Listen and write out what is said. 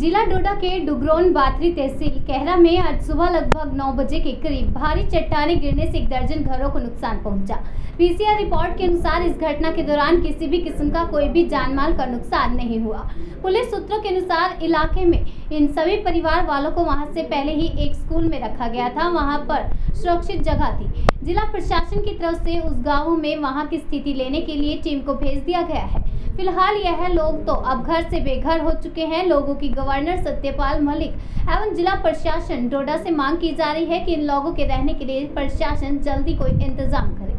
जिला डोडा के डुग्रोन बात्री तहसील केहरा में आज सुबह लगभग 9 बजे के करीब भारी चट्टाने गिरने से 1 दर्जन घरों को नुकसान पहुंचा। पीसीआर रिपोर्ट के अनुसार इस घटना के दौरान किसी भी किस्म का कोई भी जानमाल का नुकसान नहीं हुआ। पुलिस सूत्रों के अनुसार इलाके में इन सभी परिवार वालों को वहां से पहले ही एक स्कूल में रखा गया था, वहां पर सुरक्षित जगह थी। जिला प्रशासन की तरफ से उस गाँव में वहाँ की स्थिति लेने के लिए टीम को भेज दिया गया है। फिलहाल यह लोग तो अब घर से बेघर हो चुके हैं। लोगों की गवर्नर सत्यपाल मलिक एवं जिला प्रशासन डोडा से मांग की जा रही है कि इन लोगों के रहने के लिए प्रशासन जल्दी कोई इंतजाम करे।